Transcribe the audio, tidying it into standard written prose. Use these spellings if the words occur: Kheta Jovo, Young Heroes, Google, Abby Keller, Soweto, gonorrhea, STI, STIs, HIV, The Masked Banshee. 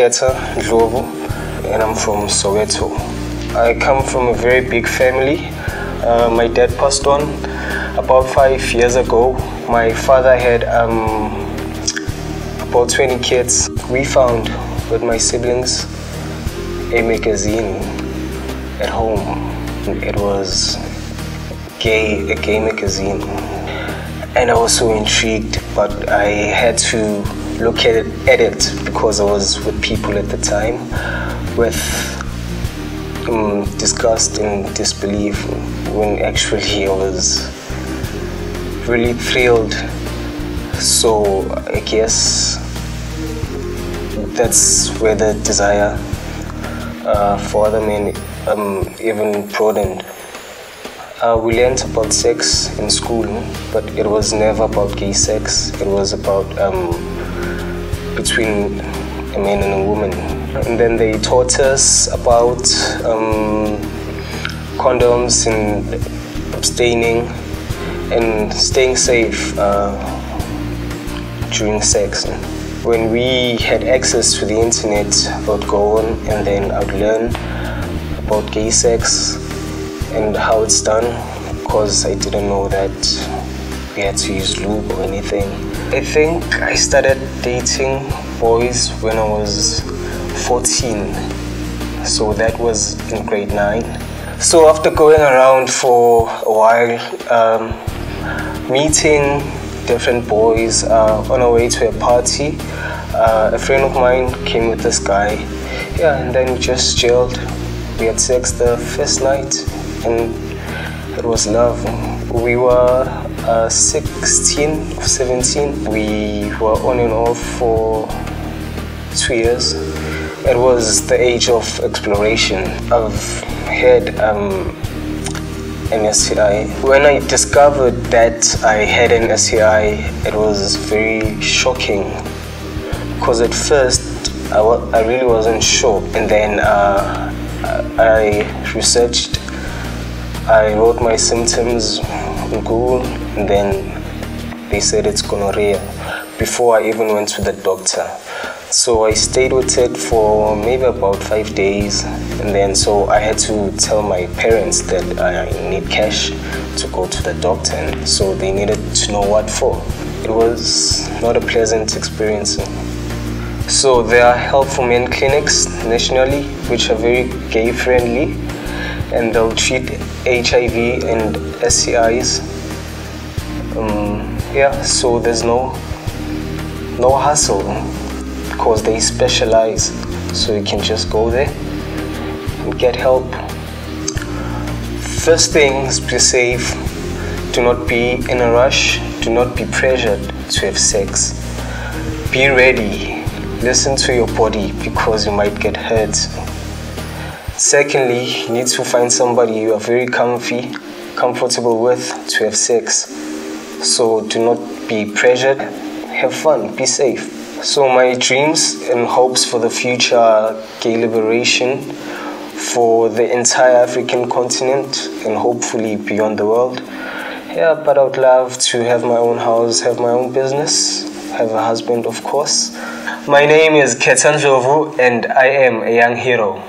Kheta Jovo, and I'm from Soweto. I come from a very big family. My dad passed on about 5 years ago. My father had about 20 kids. We found, with my siblings, a magazine at home. It was a gay magazine. And I was so intrigued, but I had to look at it because I was with people at the time with disgust and disbelief, when actually I was really thrilled. So I guess that's where the desire for other men even broadened. We learned about sex in school, but it was never about gay sex. It was about between a man and a woman. And then they taught us about condoms and abstaining and staying safe during sex. When we had access to the internet, I would go on and then I would learn about gay sex and how it's done, because I didn't know that we had to use lube or anything. I think I started dating boys when I was 14, so that was in grade 9. So after going around for a while, meeting different boys on our way to a party, a friend of mine came with this guy, and then we just chilled. We had sex the first night, and it was love. We were 16 or 17. We were on and off for 2 years. It was the age of exploration. I've had an STI. When I discovered that I had an STI, it was very shocking, because at first I really wasn't sure. And then I researched. I wrote my symptoms on Google, and then they said it's gonorrhea before I even went to the doctor. So I stayed with it for maybe about 5 days, and then so I had to tell my parents that I need cash to go to the doctor, and so they needed to know what for. It was not a pleasant experience. So there are help for men clinics nationally, which are very gay friendly, and they'll treat HIV and STIs. So there's no hassle, because they specialize. So you can just go there and get help. First thing is be safe. Do not be in a rush. Do not be pressured to have sex. Be ready. Listen to your body, because you might get hurt. Secondly, you need to find somebody you are very comfortable with to have sex. So do not be pressured. Have fun, be safe. So my dreams and hopes for the future are gay liberation for the entire African continent and hopefully beyond the world. But I would love to have my own house, have my own business, have a husband, of course. My name is Kheta Jovo, and I am a young hero.